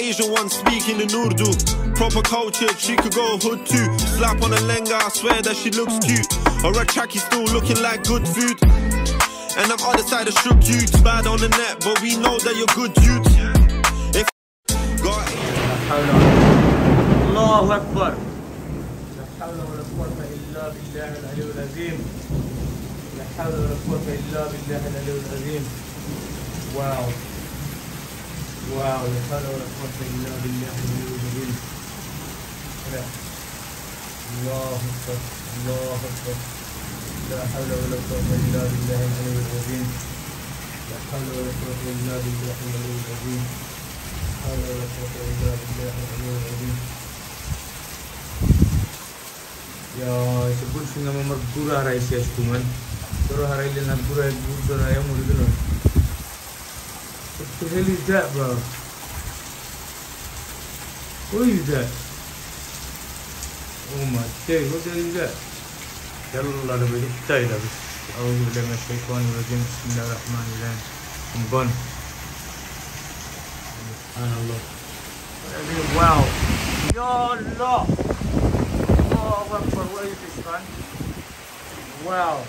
Asian one speaking in Urdu. Proper culture, she could go hood too. Slap on a lenga, I swear that she looks cute. Her chaki still looking like good food. And I'm other side of shook dudes. Bad on the net, but we know that you're good dudes. If God. Allahu Akbar. La hawla wa la quwwata illa billahi al-aliyyil azim. La hawla wa la quwwata illa billahi al-aliyyil azim. Wow. Wow. La hawla wa la quwwata illa billahi al-aliyyil azim. Allahu Akbar. Allahu Akbar. La hawla wa la quwwata illa billahi al-aliyyil azim. La hawla wa la quwwata illa billahi al-aliyyil azim. La hawla wa la quwwata illa billahi al-aliyyil azim. Ya, it's a good thing I'm a good guy. It's a good man. I am good. What the hell is that, bro? What is that? Oh my God, what the hell is that? Yalla, the big tie, the big. I will give them a shake on your game. Bismillahirrahmanirrahim. I'm gone. Subhanallah. Wow. Yalla. Oh, where is this man? Wow.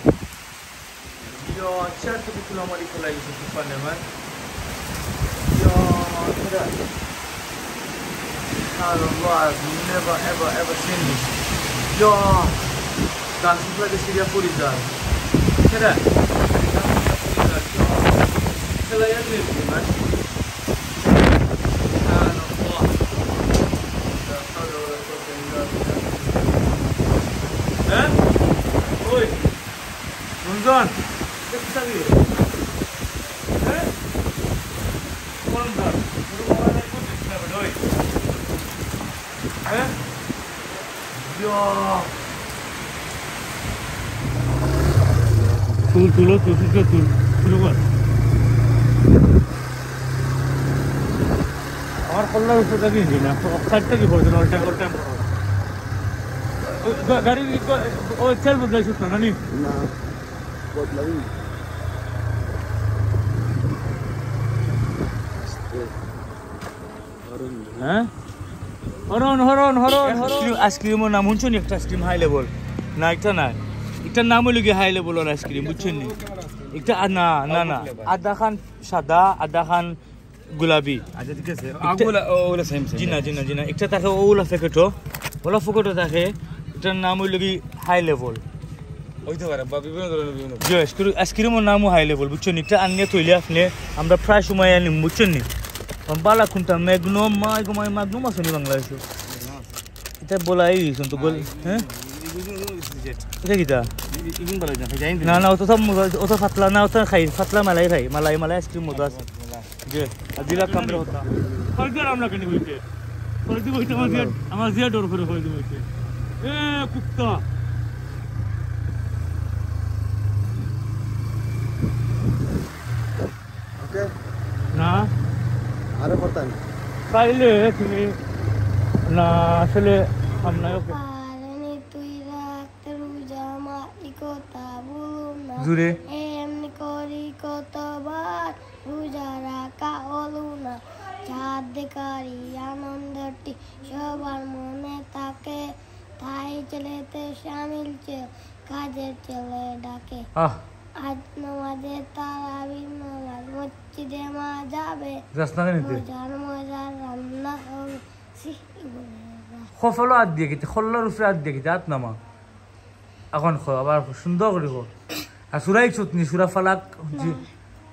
Yo, check the kilometer collision to find them, man. Yo, look at that. I've never, ever seen this. Yo, dancing like a Syria police guy. Look at that. Yo, look at this, man. Ramzan, let's tell you. Hey? Ramzan, you are not good at this level, hey? Yeah. Cool. Our collar is not easy, na. Outside to give order all time. Oh, tell me that you are not. What love you? Huh? Hold on. Ice cream or naam huncho ni ekta ice cream high level. Na ekta na. Ekta naam holige high level or ice cream huncho ni. Ekta na. Adakhan shada, adakhan gulabi. Aaj dikhe se. Agula ola same. Jina. Ekta thake ola faketo. Ola faketo thake. Ekta naam holige high level. Yes, ice cream is high level. But you need to understand. I'm the price of my animal. But you need. I'm Bala Kunta Magnum. Magnum is in Bangladesh. It's a bolai. It's not gold. Huh? What is that? No. It's fatla. No, it's fatla Malay ice cream. Yes. Adila camera. Further, I'm not going to go. Further, I'm going to go. Hey, Kukta. Okay. Nah. Ada pertan. Kali sini. Nah, sele amna okay. Alani tuira terujama ikota buluna. Jure. Em nikori kota bar rujara ka oluna. Jadkari anandati shobar mone take thai chelete shamil chel kajer chele dake. Ah. आज नमाज़े तारावी नमाज़ मच्ची दे माज़ाबे रस्ता नहीं थे मज़ा रमना और सी खोफलो आद दिया कितने खोल्ला रुफ़े आद दिया कितना आतना माँ अगौन खो अब आप शुंदोगरी को असुराई चुतनी सुरा फलाक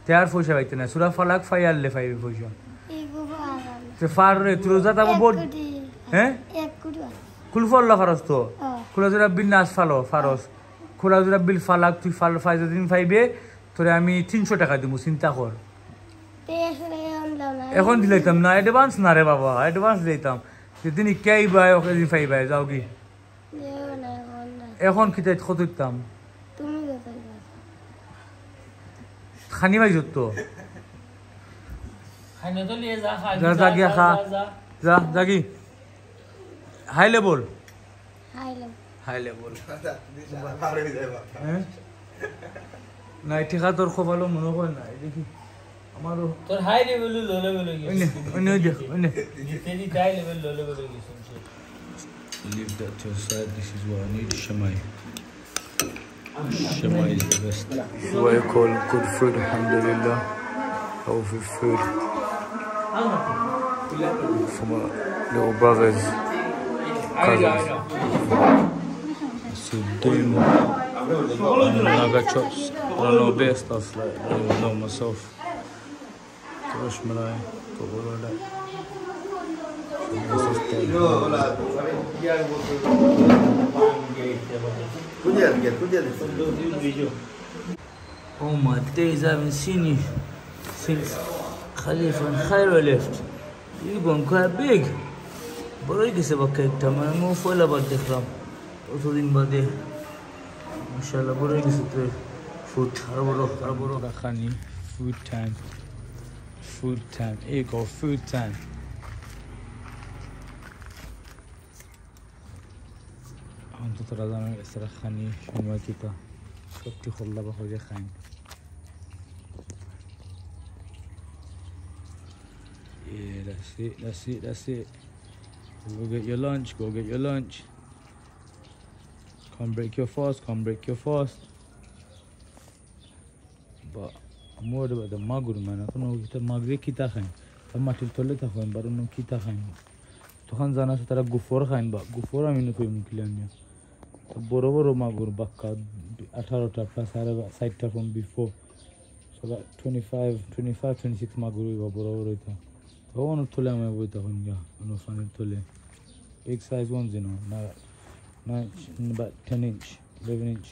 तैयार फोशा बैठते ना सुरा फलाक फायर ले फायर फोशा ते फार रे तुरुज़ा तब बोल हैं कुलफ़ोल्ला फ़ारोस तो कुलज़रा बिन्नास फ़ालो फ़ारोस खोला जरा बिल फालाक तू फाल फाइज़ दिन फाइबे तोरे आमी 300 टका दिमु सिंता खोर एकों दिलाइतम ना एडवांस ना रे बाबा एडवांस दिलाइतम जितने दिन क्या ही बाय और दिन फाइबे जाओगी एकों कितने खुद इतम खानी वाली जुत्तो खाने तो लिए जा जागी हाई लेवल हाई लेवल ना इतिहास और ख़ुबालों मनोगोल ना देखी मारो तोर हाई लेवल लो लेवल ओने ओने तेरी high level low level leave that to aside. This is what I need. Shamai. Shamai is the best. This is what I call good food. Alhamdulillah, healthy food from my little brother's cousins. So doing naga chops. I don't know bit of stuff like I don't even know myself. Gosh, man, I got all of that. Oh my days, I haven't seen you since Khalifa and Khaira left. You've gone quite big. But I guess about cake time, I'm more full about the club. Also, in body, mashallah, but I guess it's food. Food time. Food time. Here you go, food time. انتو ترازانو استرخاني شما كيتا كتي خلا بخوجي خاين yeah that's it go get your lunch come break your fast but I'm worried about the magur man I don't know kita magre kita khain amma til tolle ta khain baruno kita khain to khan zana se tara gufor khain ba gufor aminu koi mukilanya boro boro magur bakka 18 ta plus are side ta from before so that 25 26 maguru ba boro boro ta to one tole am boita honya no fan tole big size ones you know not about 10 inch 11 inch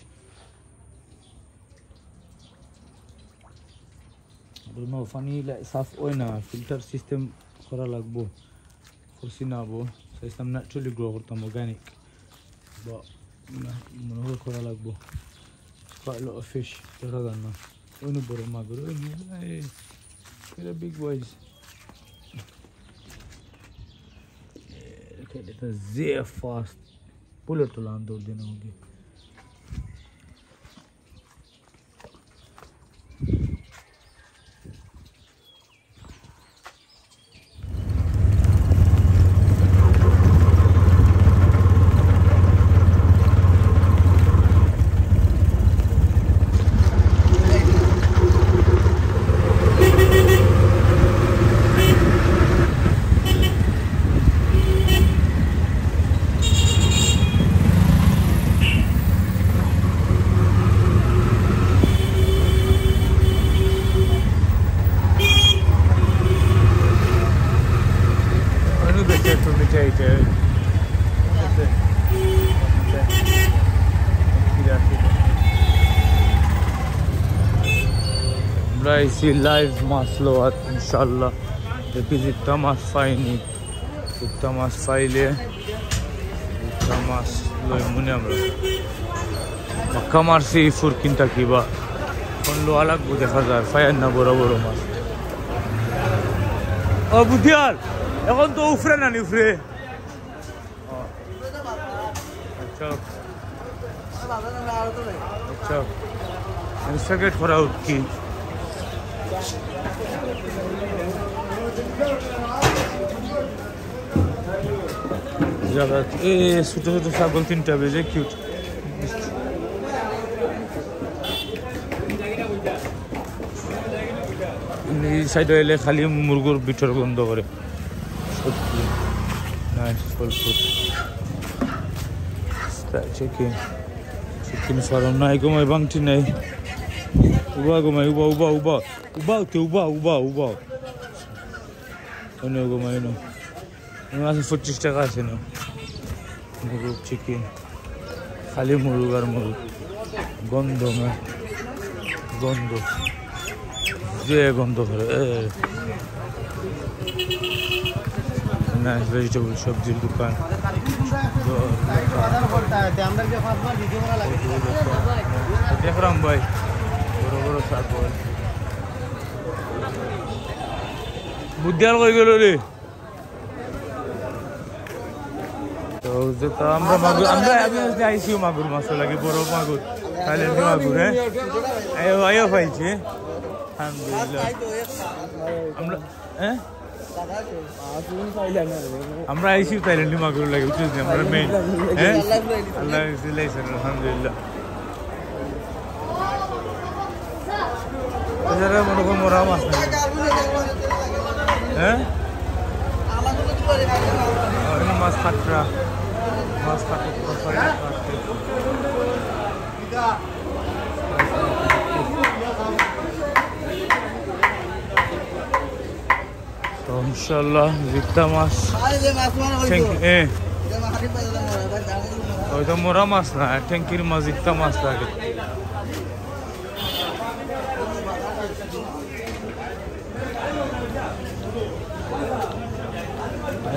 bro funny like saf oina filter system khora lagbo khosina bo system naturally grow organic but quite a lot of fish. They're big boys. Look at it, it's very fast. Pull it to land. I see live maslowat inshallah because it tamas fine it tamas faile it tamas loy munamra makamar se furkin takiba kon lo alag bu dekha jar fayan na boro boro mas abudial ekhon to ufre na ni ufre acha baba na aro to acha insagate for out ki जगत ए छोटे छोटे ছাগল তিনটা বেজে cute এই side হইলে খালি মুরগির ভিতর গন্ধ করে সত্যি নাইস ফুল ফুড স্টা চিকেন চিকেন সরম নাই গমাই বাংটি নাই Uba go my uba. Ono go my no. Ima se 40 taka ase no. Muru chicken. Khali muru. Gondo. Je gondo kare. Nice vegetable shop jil dukan. Different boy. বুদ্ধিয়াল কই গেল রে তো যে তো আমরা আজকে আইছি মাগুর মাছ লাগে বড় মাগুর তাহলে মাগুর হ্যাঁ আয়ো ফাইছে আমরা আইসি তাইল্যান্ডে মাগুর লাগে বুঝছি আমরা মেইন হ্যাঁ আল্লাহ ইসলাইছেন আলহামদুলিল্লাহ এরা মনে কো মোরা মাছ হ্যাঁ মাছ কাটরা মাছ কাটতে তো ইনশাআল্লাহ জিতা মাছ ওইটা মোরা মাছ না ট্যাঙ্কির মাছ জিতা মাছ লাগে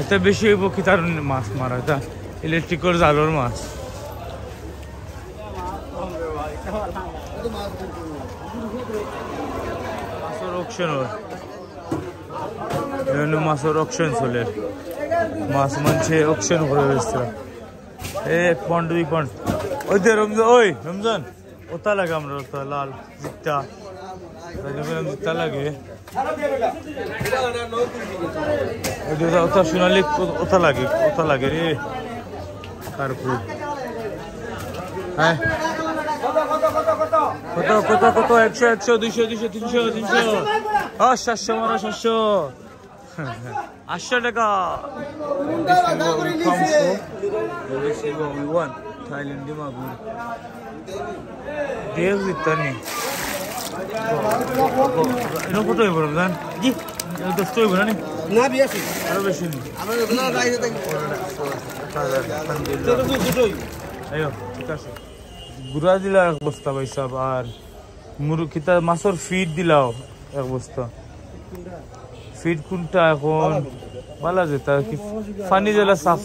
এটা বেশি হইব কি তার মাছ মারা এটা ইলেকট্রিকর জালোর মাছ মাছের অকশন এখানে মাছের অকশন চলে মাছ মানছে অকশন করে বেসছে এ পন্ড দুই পন্ড ওই দে রমজান ওই রমজান ওটা লাগে আমরা ওটা লাল জিতা জিতা লাগে সোনালি ওটা লাগে রে তারপর হ্যাঁ কত কত কত 100 100 200 200 300 300 700 মারা 700 টাকা থাইল্যান্ডে মাগুর দেব জিতানি এরকম কত হয়ে পড়ব জান জি দোস্ত হইব না না বেশি আরো বেশি আমরা এগুলো বাইরে থেকে আইও ঠিক আছে গুড়া দিলা এক বস্তা ভাই সাহেব আর মুরগিটা মাছের ফিড দিলাও এক বস্তা ফিড কোনটা এখন ভালো যেটা কি পানি জেলা সাফ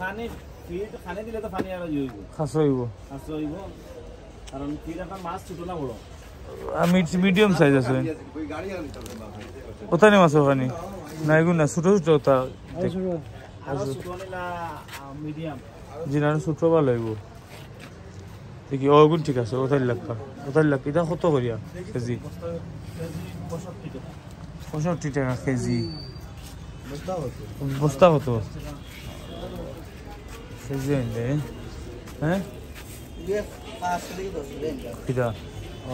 পানি ফিড খানে দিলে তো পানি আর হইব খাস হইব কারণ কি রকম মাছ ছোট না বড় আমি মিডিয়াম সাইজ আছে ওটা নেই মাছ ওখানে না এগুলো না ছোটো ছোটো ওটা জি না ছোটো ভালো হইব দেখি ওগুন ঠিক আছে ওটাই লাগবে এটা কত করিয়া কেজি 65 টাকা কেজি বস্তা কত কেজি হ্যাঁ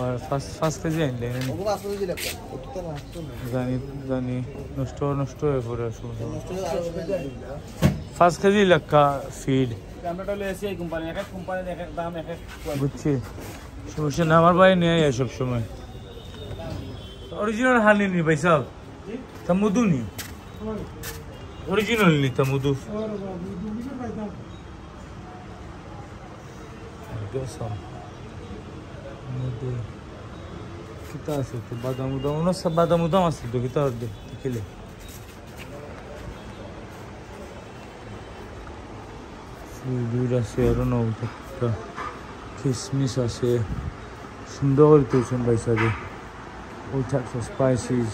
আর ফাস্ট কেজি আনলে জানি নষ্ট হয়ে পড়ে ফার্স্ট কেজি লাগা ফিড বুঝছি সমস্যা না আমার বাড়ি নিয়ে আয় সবসময় অরিজিনাল হানি নি ভাই সাহেব তা মধু নি অরিজিনাল নি তা মধু কিতা আছে তো বাদাম উদাম বাদাম উদাম আছে তো কিতা খেলে আছে আরো নৌকা কিসমিস আছে সুন্দর করে তুলছেন ভাই সাথে ওই থাকছে spices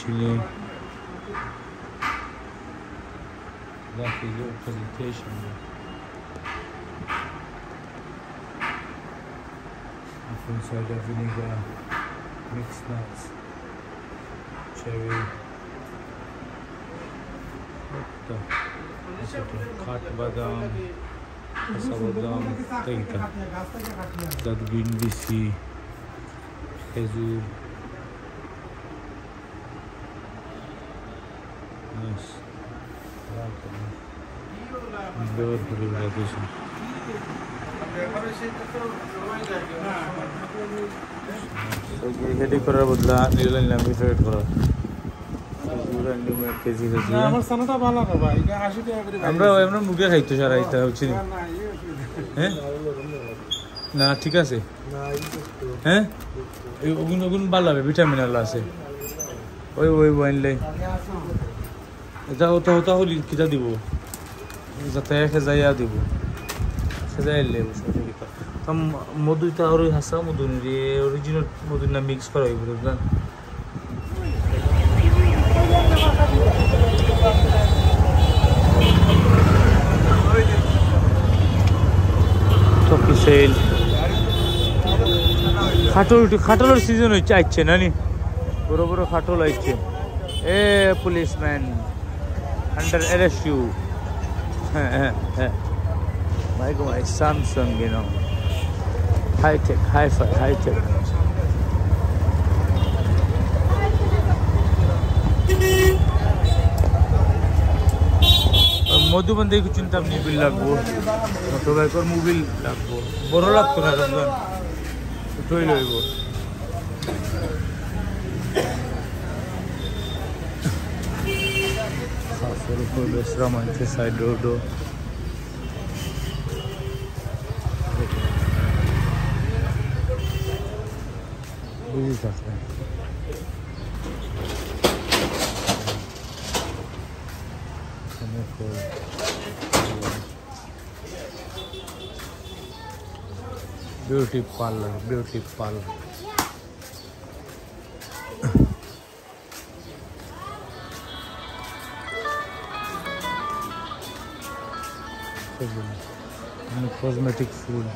chilli inside the vinegar, mixed nuts, cherry, khat badam, kasa badam, that green bisi, khajur, nice, very good. হেডি করার বদলা নিলে নিলাম ফেড করা কেজি কেজি আমার সানাটা ভালো না ভাই 80 টাকা করে আমরা আমরা মুগে খাইতো সারা এটা হচ্ছে হ্যাঁ না ঠিক আছে না হ্যাঁ এই ওগুন ওগুন ভালো হবে ভিটামিন আলো আছে ওই ওই ওয়াইনলে এটা ওটা ওটা হলি কিটা দিব যাতে খাইয়া দিব মধুটা আর হাসা মধু অরিজিনাল মধু না মিক্স করা হইব বুঝলেন তো খাটলের সিজন হচ্ছে আইছে নানি বড় বড় খাটল আইছে এ পুলিশম্যান আন্ডার এরএসইউ ভাই গো I Samsung you know hi-tech hi-fi hi-tech Madhuban দেখি চিন্তা আপনি বিল লাগবো ছোট বাইকর মোবিল লাগবো বড় লাগতো না রমজান ছোটই লইব সাইড রোড বুঝি থাকবে beauty parlor, beauty parlor. And cosmetic food.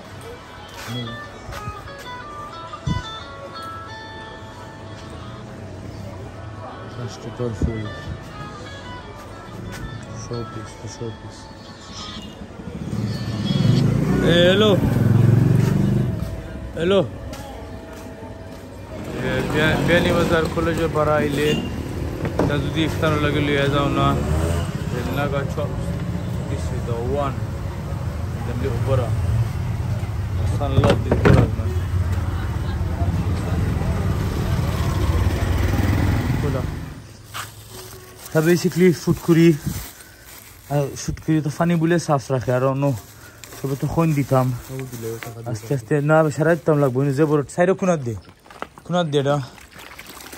Festival food. Showpiece, the showpiece. Hey, hello. Hello. Biani Bazar College of Baraile. That's the Iftar Laguli Azana. The Naga Chops. This is the one. The Mubara. The sun loves this Bora. So basically, food curry. Food curry to funny bullet safra. I don't know. So to khon ditam aste na sharattam lagbo ni zebor sairo kunat de da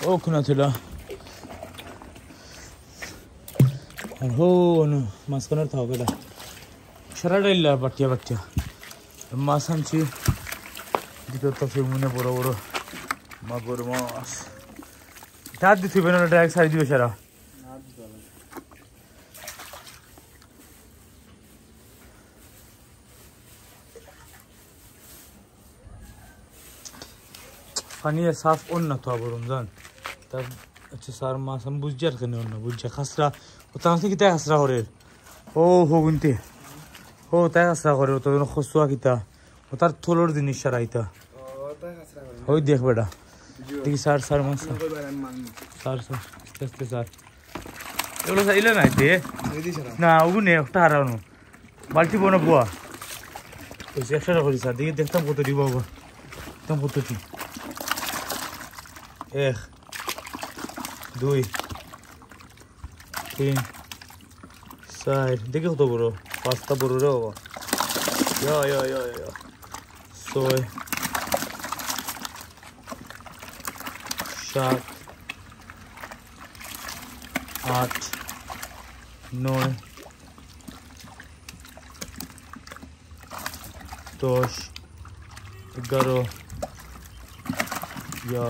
o kunatela ar ho no maskanar tha bela sharadilla batya masan chi dito to mune boro boro ma boro mas tad dithi bena drag sai dibe shara Faniye saf on na taburumdan. Tab acı sarmasam buzjar kene on buzja kasra. Utansı kitay kasra horer. Ho gunti. Ho tay kasra horer. Utadun khuswa kita. Utar tholor din şarayta. Tay kasra horer. Hoy dekh beda. Deki sarmas. Sarsa. Teste sar. Yolo sa ilan ayte. Na ogun ne utara onu. Balti bona bua. Uzekshara horer sa. Deki dekhtam koto diba hoba. Tam koto ti. Ek, dui, tin, say. Dekil to bro, pasta bro rova. Ya. Soy, shark, 8, 9, 10, 11, ya.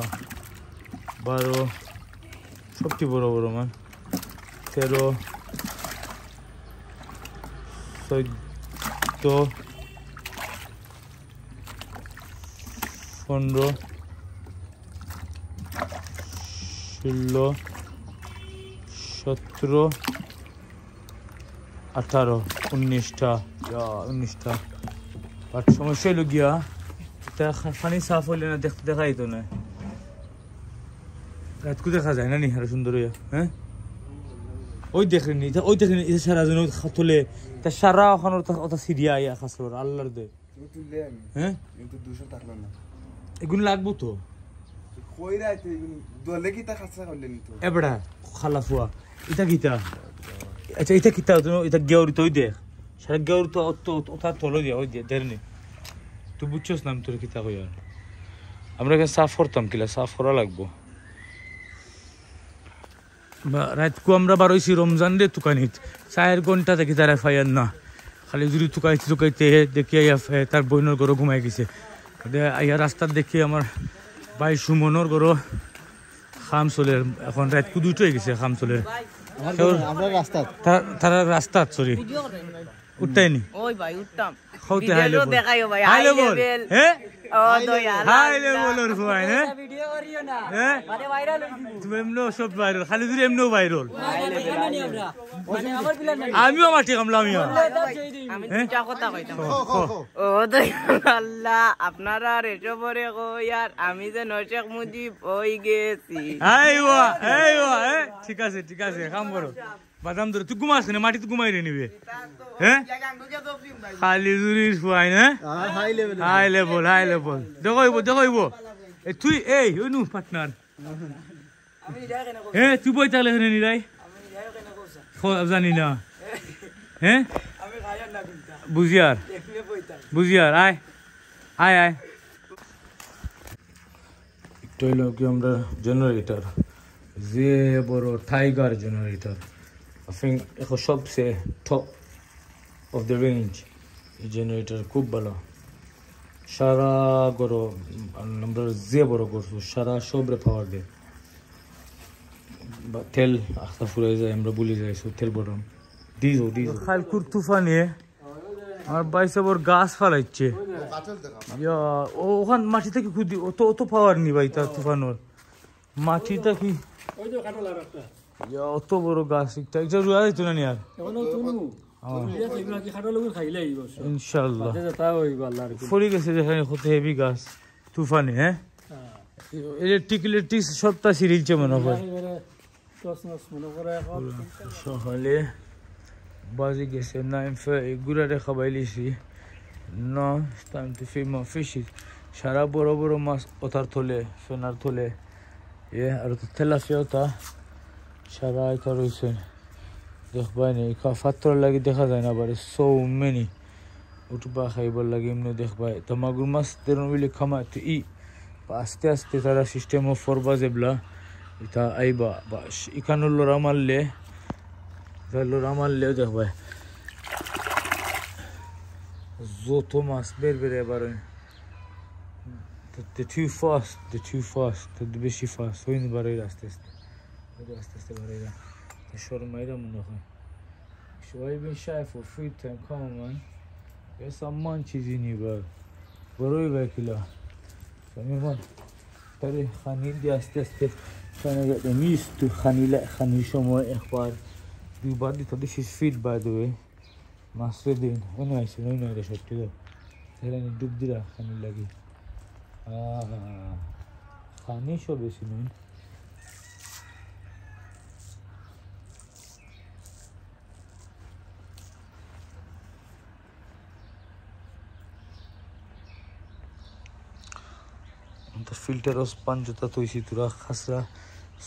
12 সবটি বড় বড় মান 13 14 15 16 17 18 19টা যা 19টা but সমস্যা লাগিয়া এটা খানি সাফ হইল না দেখতে দেখাই তো না রাত কো দেখা যায় না নি আর সুন্দর হইয়া হ্যাঁ ওই দেখেন নি ওই দেখেন এই সারা জন খতলে তা সারা ওখানে ওটা সিরিয়া আইয়া খাসর আল্লাহর দে তুললে আমি হ্যাঁ কিন্তু 200 টাকা না এগুন লাগবো তো কইরা আইতে এগুন দলে কিতা খাসা করলে নি তো এবড়া খালাফুয়া এটা কিতা আচ্ছা এটা কিতা তো এটা গেউরি তো দে সারা গেউরি তো ওটা তোলো দিয়া ওই দে দেরনি তুই বুঝছস নাম তোর কিতা কই আর আমরা কে সাফ করতাম কিলা সাফ করা লাগবো রাত কো আমরা বারোইছি রমজান দে তুকানিত 4 ঘন্টা থেকে তারা ফায়ার না খালি জুরি তুকাইতে দেখি আইয়া তার বইনর ঘর ঘুমাই গেছে আইয়া রাস্তা দেখি আমার ভাই সুমনর ঘর খাম চলে এখন রাত কো দুটো হয়ে গেছে খাম চলে আমরা রাস্তা তারা রাস্তা সরি উঠতাইনি ওই ভাই উঠতাম খাওতে হাইলো দেখাইও ভাই আইলো হ্যাঁ दो यार हाय ले बोलो रफुआ है वीडियो और यो ना माने वायरल तुम नो सब वायरल खाली तुम नो वायरल माने আমার পিলার নাই আমিও মাটি কামলা আমিও আমি দুটা কথা কইতাম ও দই আল্লাহ আপনারা রে জবরে গো यार আমি যে নশেখ মুজিব হই গেছি আইওয়া ঠিক আছে কাম করো বাদাম ধরে তুই ঘুমাস না মাটি তো ঘুমাই রে নিবে হ্যাঁ খালি জুরির ফুয়াই না হাই লেভেল দেখো এ তুই এই অনু পার্টনার আমি যাই কেন কই হ্যাঁ তুই বই তাহলে এখানে নি রাই আমি যাই কেন কইছা খোঁজ জানি না হ্যাঁ আমি খায়ার না বুঝিয়ার এখানে বই তাই বুঝিয়ার আয় আয় আয় টয় লোক আমরা জেনারেটর ये बोरो टाइगर जनरेटर आई थिंक इसको सबसे टॉप ऑफ द रेंज ये जनरेटर खूब भला सारा गोरो नंबर जे बोरो गोरो सारा शोबरे पावर दे तेल आस्ता फुले जाए हमरा बुली जाए सो तेल बोरो दीजो खाल कुर तूफान है और भाई सब और गैस फलाइछे या ओखान माटी तक खुद तो पावर नहीं भाई ता तूफान और माटी तक ही ওই যে কাটো লাগতা ইয়া অত বড় গাছ একটা জরুরি আছে তো না यार এখন তুমি ওই যে এগুলা কি কাটো লাগলে খাইলে আইবো ইনশাআল্লাহ বাজে তা হইবো আল্লাহর কি পড়ি গেছে যে এখানে কত হেভি গাছ তুফানে হ্যাঁ ইলেকট্রিসিটি সবটা সিরিজে মনে হয় কসমস মনে করে এখন সহলে বাজে গেছে 9:30 গুড়া রে খাবাইলিছি নো টাইম টু ফিম ফিশ সারা বড় বড় মাছ ওতার তোলে সোনার তোলে ये और तेलाफिया था शराय था रोशन देख भाई ने का फतरा लगी देखा जाए ना बड़े सो मेनी उठ बा खैबर लगी हमने देख भाई तमागुर मस्त तेरन विले खमा तो ई आस्ते आस्ते सारा सिस्टम ऑफ फॉरबाज एब्ला इता आईबा बस इकानुल रामल्ले जलो रामल्ले देख भाई जो थॉमस बेरबेरे बारे the too fast the bishi fast so in barira aste aste barira shor maira munakha shoy bin shy for free time come on there's some munchies in you bro boroi bakila samir tare khanil di aste kana the mist to khanila khanishomo ikhbar you body to this is feed by the way masredin ona isno ona de shotida terani dubdira khanil lagi खानी शो बेसी नहीं तो filter और sponge होता तो इसी तरह खसरा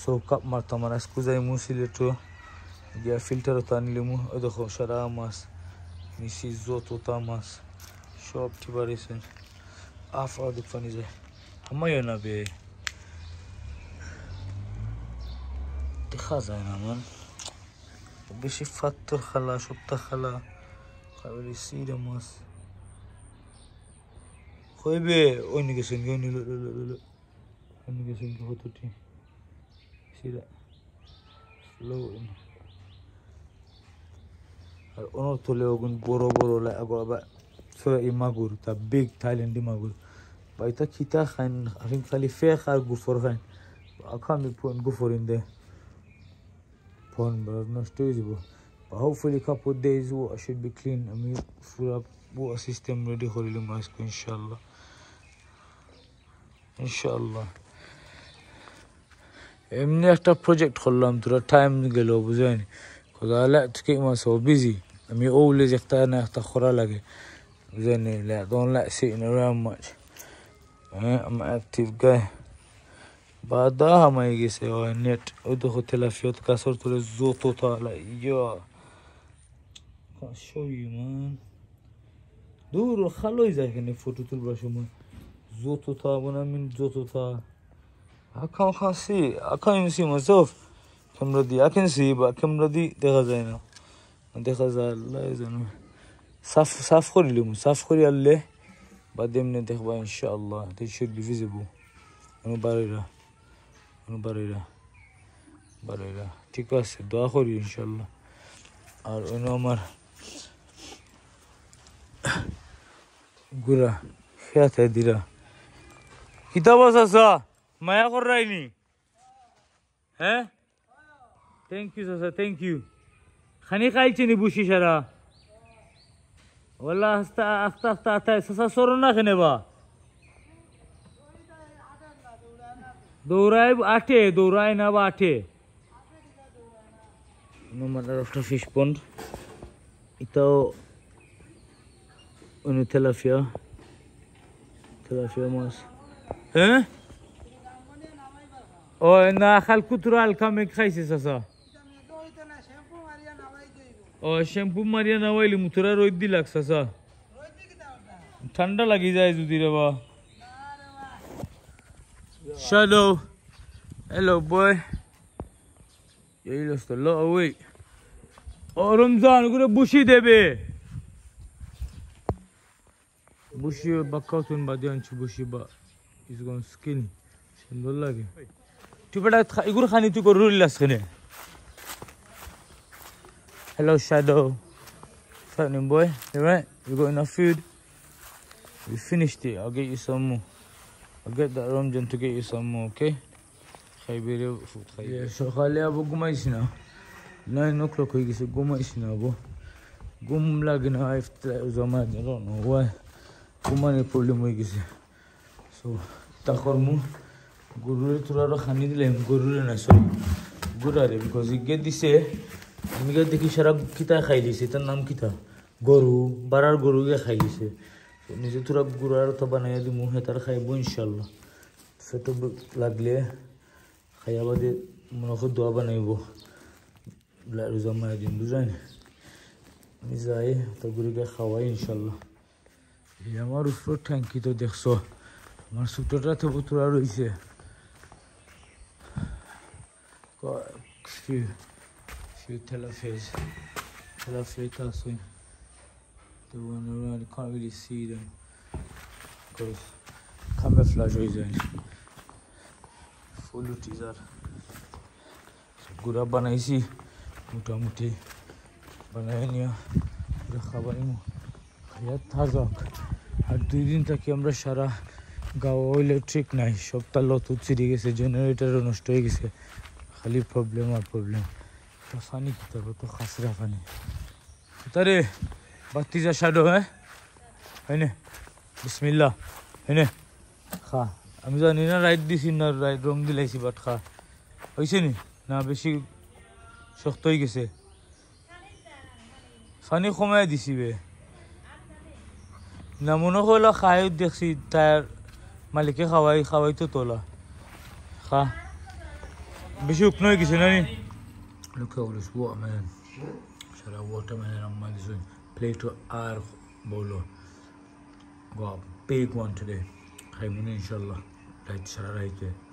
सो कप मारता मारा इसको जाए मुँह से लेटो या फिल्टर होता नहीं ले मुँह और देखो शराब मास निशी जो तोता मास शॉप की बारी से Half of the fun is hamayo na be dekha jay na man bishi fatur khala shubta khala qabili sira mas khoybe oyni gesin goni oyni gesin hototi sira slow in ar onor tole ogun boro boro la agaba so imagur ta big thailand imagur baita kita khan arin khali fe khar gufor khan akami pon gufor in the pon but no stage bo hopefully couple days I should be clean I mean full up bo system ready holil mask inshallah emni ekta project hollam tura time gelo bujhani khoda la tki ma so busy ami always ikhtana khora lage Then I don't like sitting around much. I'm an active guy. But I'm going to say, oh, net. I'm going to can't show you, man. Dude, how is that? Can you photo to brush him? Zotota, when I mean Zotota. I can't see. I can't even see myself. I can see, but I'm ready. There is no. Saf khori limu saf khori alle bademne dekhba inshallah it should be visible onu barira thik ase dua khori inshallah ar ono amar gura khyata dira Hitabas Sasa, Maya Koraini. Eh? Thank you, Sasa, thank you. Khani Kaichini Bushi Shara. Wallah, hasta, Sasa Sorona Keneva. Dorai Ate, Dorai Navate. No matter of the fish pond. Ito Unu Telafia. Telafia Mas. Huh? Oh, and Halkutural coming crisis. Oh, shampoo Mariana Wiley Mutura Roy Dilaxasa. Thunder like his eyes with the river. Shadow. Hello, boy. You lost a lot of weight. Oh, Ramzan, good bushy, Debbie. Bushy back out on Badian Chibushi, but he's gone skinny. Hello, Shadow. Fattening boy, you right? You got enough food? We finished it. I'll get you some more. I'll get that Ramzan to get you some more, okay? Yeah, so Khalia Bogumais now. 9 o'clock, we get a Gumais now. Gum lagina, I don't know why. Gumani problem we get. So, Takormu. Guru Turaro Hanidlem, Guru and I saw Gurare because you get this air and we get the Kisharab Kita Haili, Sitanam Kita, Guru, Barar Guru Haili. So Nizitura Gurar Tabanaya, the Muhatar Haibu, inshallah. So to Lagle Hayabadi Monokoduabanebo Laruzamadin Duran Nizai, Taguriga Hawaii, inshallah. Yamaru fruit and Kito Dexo. Marsutra to Butura is here. Few teleface. Telefate also. The one around, you can't really see them because camouflage reason. Full teaser. Gura Banaisi, Mutamuti, Banania, the Havanimu, Hayat Hazak. I didn't take Yamra Shara. Gawa electric nahi sob talo tutsiri geche generator noshto hoye geche khali problem ta fani kitabo to khasra fani tare battiza shadow hai haine bismillah haine kha ami jani na right disi na right wrong dilaisi but kha hoyse ni na beshi shokhto hoye geche fani khomay disi be namono holo khayo dekhi tar Maliki Hawaii, Hawaii to Tola. Ha. Bishop no Gisanani. Look how this watermelon. Shall I watermelon on my zone? Play to our bolo. Got a big one today. Haimun, inshallah. Right, shall I write it?